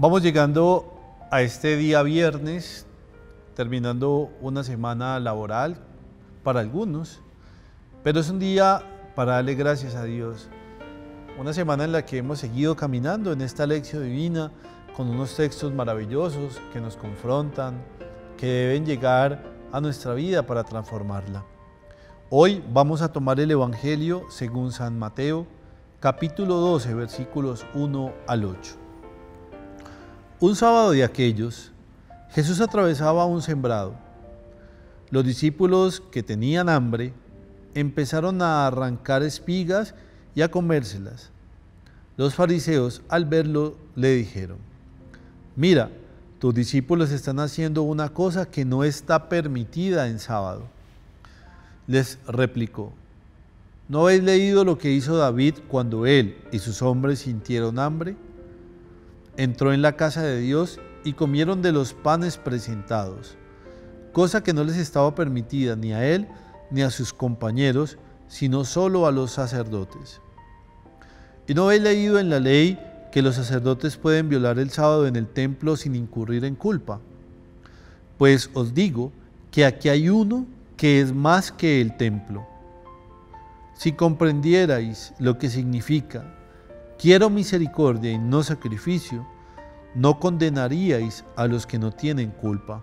Vamos llegando a este día viernes, terminando una semana laboral para algunos, pero es un día para darle gracias a Dios. Una semana en la que hemos seguido caminando en esta Lectio Divina con unos textos maravillosos que nos confrontan, que deben llegar a nuestra vida para transformarla. Hoy vamos a tomar el Evangelio según San Mateo, capítulo 12, versículos 1 al 8. Un sábado de aquellos, Jesús atravesaba un sembrado. Los discípulos que tenían hambre empezaron a arrancar espigas y a comérselas. Los fariseos, al verlo, le dijeron: «Mira, tus discípulos están haciendo una cosa que no está permitida en sábado». Les replicó: «¿No habéis leído lo que hizo David cuando él y sus hombres sintieron hambre? Entró en la casa de Dios y comieron de los panes presentados, cosa que no les estaba permitida ni a él ni a sus compañeros, sino solo a los sacerdotes. ¿Y no habéis leído en la ley que los sacerdotes pueden violar el sábado en el templo sin incurrir en culpa? Pues os digo que aquí hay uno que es más que el templo. Si comprendierais lo que significa, quiero misericordia y no sacrificio, no condenaríais a los que no tienen culpa,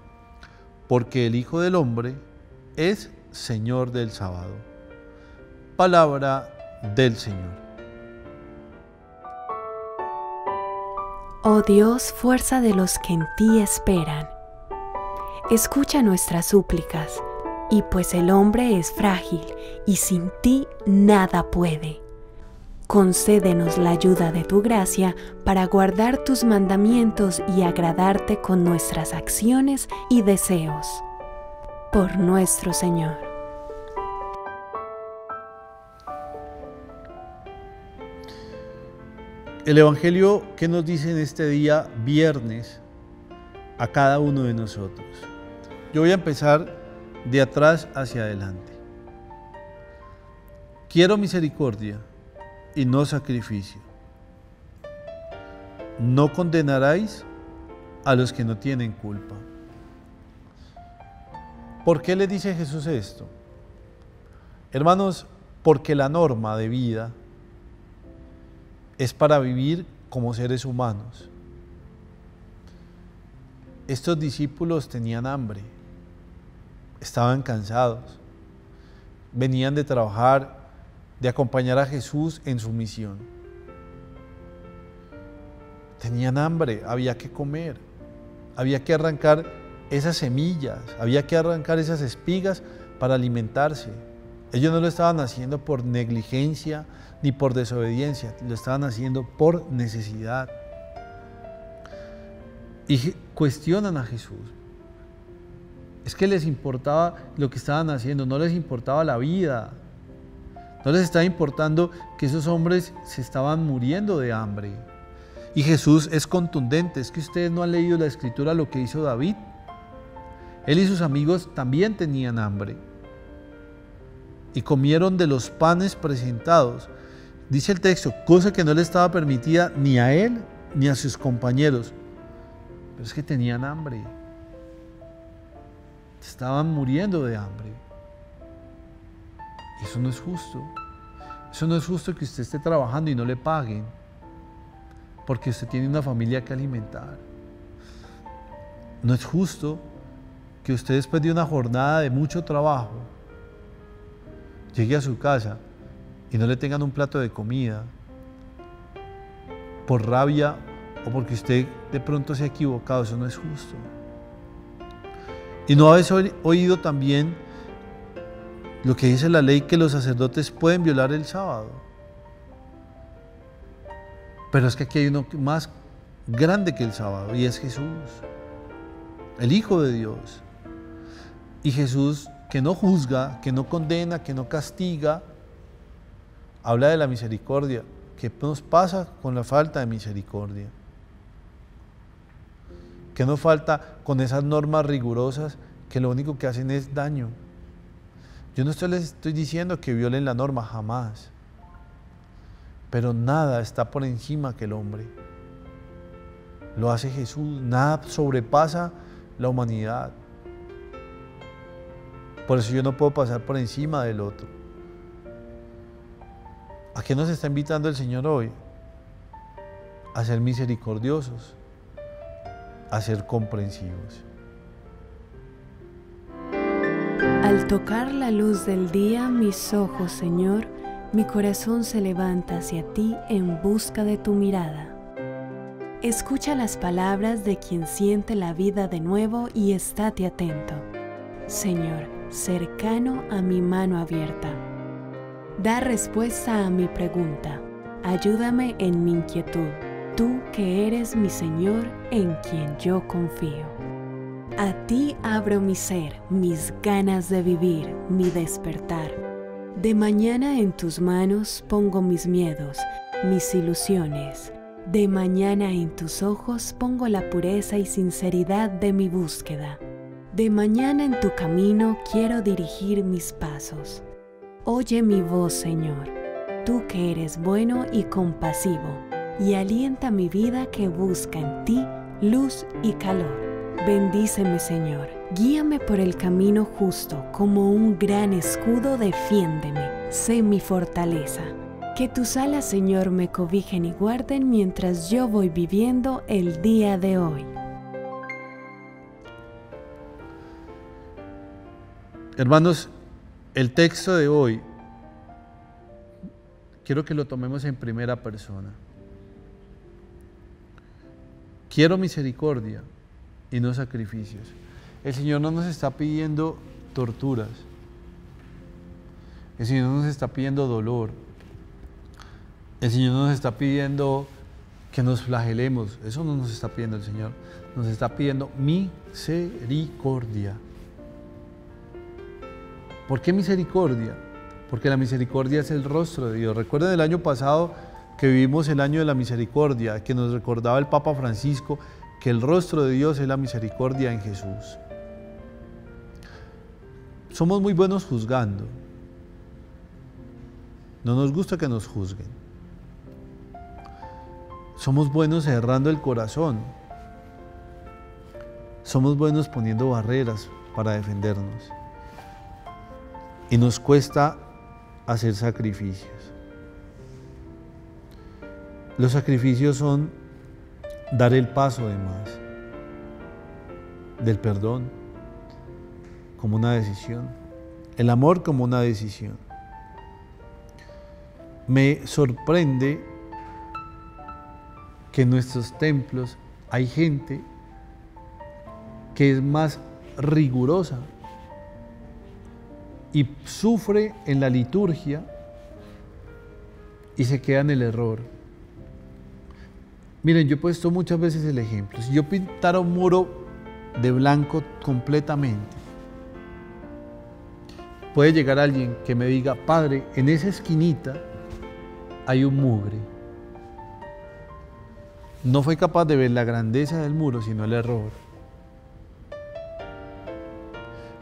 porque el Hijo del Hombre es Señor del sábado». Palabra del Señor. Oh Dios, fuerza de los que en ti esperan, escucha nuestras súplicas, y pues el hombre es frágil y sin ti nada puede. Concédenos la ayuda de tu gracia para guardar tus mandamientos y agradarte con nuestras acciones y deseos. Por nuestro Señor. El Evangelio que nos dice en este día viernes a cada uno de nosotros. Yo voy a empezar de atrás hacia adelante. Quiero misericordia y no sacrificio. No condenaréis a los que no tienen culpa. ¿Por qué le dice Jesús esto? Hermanos, porque la norma de vida es para vivir como seres humanos. Estos discípulos tenían hambre, estaban cansados, venían de trabajar, de acompañar a Jesús en su misión. Tenían hambre, había que comer, había que arrancar esas semillas, había que arrancar esas espigas para alimentarse. Ellos no lo estaban haciendo por negligencia ni por desobediencia, lo estaban haciendo por necesidad. Y cuestionan a Jesús. Es que les importaba lo que estaban haciendo, no les importaba la vida. No les está importando que esos hombres se estaban muriendo de hambre. Y Jesús es contundente. Es que ustedes no han leído la Escritura, lo que hizo David. Él y sus amigos también tenían hambre y comieron de los panes presentados. Dice el texto, cosa que no le estaba permitida ni a él ni a sus compañeros. Pero es que tenían hambre. Estaban muriendo de hambre. Eso no es justo. Eso no es justo que usted esté trabajando y no le paguen, porque usted tiene una familia que alimentar. No es justo que usted, después de una jornada de mucho trabajo, llegue a su casa y no le tengan un plato de comida por rabia o porque usted de pronto se ha equivocado. Eso no es justo. ¿Y no habéis oído también lo que dice la ley, que los sacerdotes pueden violar el sábado? Pero es que aquí hay uno más grande que el sábado, y es Jesús, el Hijo de Dios. Y Jesús, que no juzga, que no condena, que no castiga, habla de la misericordia. ¿Qué nos pasa con la falta de misericordia? ¿Qué nos falta con esas normas rigurosas que lo único que hacen es daño? Yo no les estoy diciendo que violen la norma, jamás. Pero nada está por encima que el hombre. lo hace Jesús, nada sobrepasa la humanidad. Por eso yo no puedo pasar por encima del otro. ¿A qué nos está invitando el Señor hoy? A ser misericordiosos, a ser comprensivos. Al tocar la luz del día, mis ojos, Señor, mi corazón se levanta hacia ti en busca de tu mirada. Escucha las palabras de quien siente la vida de nuevo y estate atento. Señor, cercano a mi mano abierta. Da respuesta a mi pregunta. Ayúdame en mi inquietud, tú que eres mi Señor, en quien yo confío. A ti abro mi ser, mis ganas de vivir, mi despertar. De mañana en tus manos pongo mis miedos, mis ilusiones. De mañana en tus ojos pongo la pureza y sinceridad de mi búsqueda. De mañana en tu camino quiero dirigir mis pasos. Oye mi voz, Señor, tú que eres bueno y compasivo, y alienta mi vida que busca en ti luz y calor. Bendíceme, Señor, guíame por el camino justo, como un gran escudo defiéndeme, sé mi fortaleza. Que tus alas, Señor, me cobijen y guarden mientras yo voy viviendo el día de hoy. Hermanos, el texto de hoy, quiero que lo tomemos en primera persona. Quiero misericordia y no sacrificios. El Señor no nos está pidiendo torturas. El Señor no nos está pidiendo dolor. El Señor no nos está pidiendo que nos flagelemos. Eso no nos está pidiendo el Señor. Nos está pidiendo misericordia. ¿Por qué misericordia? Porque la misericordia es el rostro de Dios. Recuerden el año pasado que vivimos el año de la misericordia, que nos recordaba el Papa Francisco que el rostro de Dios es la misericordia en Jesús. Somos muy buenos juzgando. No nos gusta que nos juzguen. Somos buenos cerrando el corazón. Somos buenos poniendo barreras para defendernos. Y nos cuesta hacer sacrificios. Los sacrificios son dar el paso de más, del perdón como una decisión, el amor como una decisión. Me sorprende que en nuestros templos hay gente que es más rigurosa y sufre en la liturgia y se queda en el error. Miren, yo he puesto muchas veces el ejemplo. Si yo pintara un muro de blanco completamente, puede llegar alguien que me diga, padre, en esa esquinita hay un mugre. No fue capaz de ver la grandeza del muro, sino el error.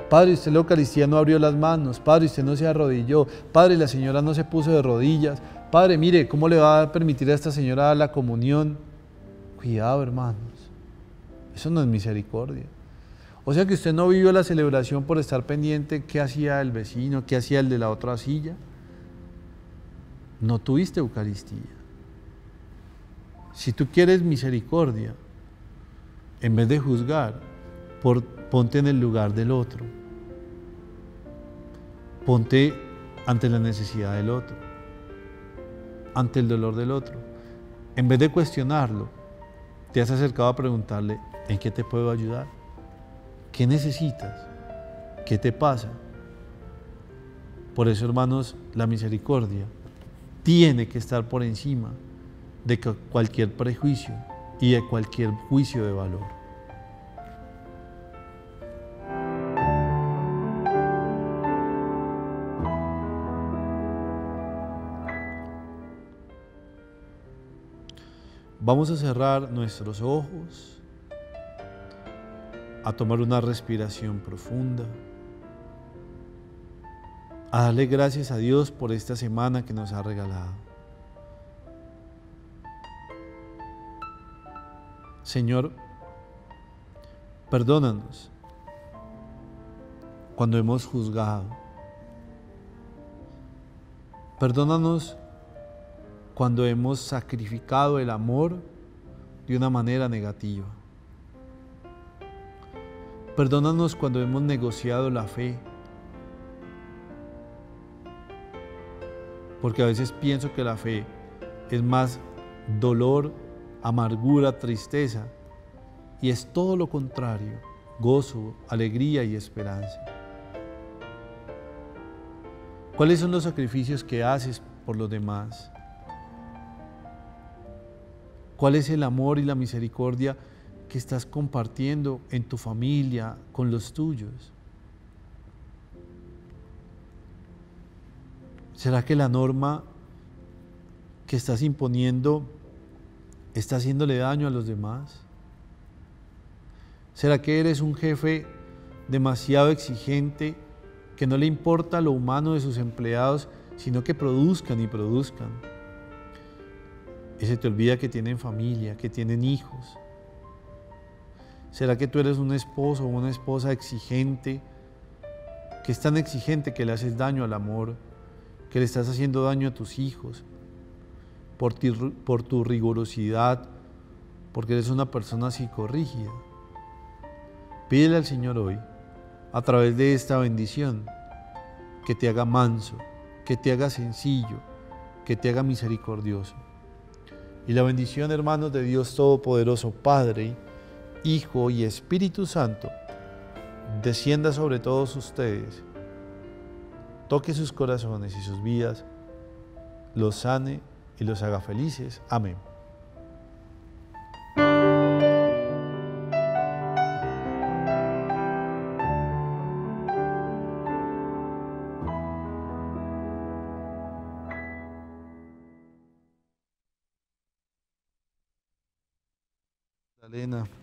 Padre, usted en la Eucaristía no abrió las manos. Padre, usted no se arrodilló. Padre, la señora no se puso de rodillas. Padre, mire, ¿cómo le va a permitir a esta señora dar la comunión? Cuidado, hermanos. Eso no es misericordia. O sea que usted no vivió la celebración por estar pendiente qué hacía el vecino, qué hacía el de la otra silla. No tuviste Eucaristía. Si tú quieres misericordia, en vez de juzgar, ponte en el lugar del otro. Ponte ante la necesidad del otro, ante el dolor del otro. En vez de cuestionarlo, te has acercado a preguntarle, ¿en qué te puedo ayudar? ¿Qué necesitas? ¿Qué te pasa? Por eso, hermanos, la misericordia tiene que estar por encima de cualquier prejuicio y de cualquier juicio de valor. Vamos a cerrar nuestros ojos, a tomar una respiración profunda, a darle gracias a Dios por esta semana que nos ha regalado, Señor, perdónanos cuando hemos juzgado. Perdónanos cuando hemos sacrificado el amor de una manera negativa. Perdónanos cuando hemos negociado la fe. Porque a veces pienso que la fe es más dolor, amargura, tristeza, y es todo lo contrario, gozo, alegría y esperanza. ¿Cuáles son los sacrificios que haces por los demás? ¿Cuál es el amor y la misericordia que estás compartiendo en tu familia, con los tuyos? ¿Será que la norma que estás imponiendo está haciéndole daño a los demás? ¿Será que eres un jefe demasiado exigente que no le importa lo humano de sus empleados, sino que produzcan y produzcan? Y se te olvida que tienen familia, que tienen hijos. ¿Será que tú eres un esposo o una esposa exigente, que es tan exigente que le haces daño al amor, que le estás haciendo daño a tus hijos por tu rigurosidad, porque eres una persona psicorrígida? Pídele al Señor hoy, a través de esta bendición, que te haga manso, que te haga sencillo, que te haga misericordioso. Y la bendición, hermanos, de Dios Todopoderoso, Padre, Hijo y Espíritu Santo, descienda sobre todos ustedes, toque sus corazones y sus vidas, los sane y los haga felices. Amén. Elena.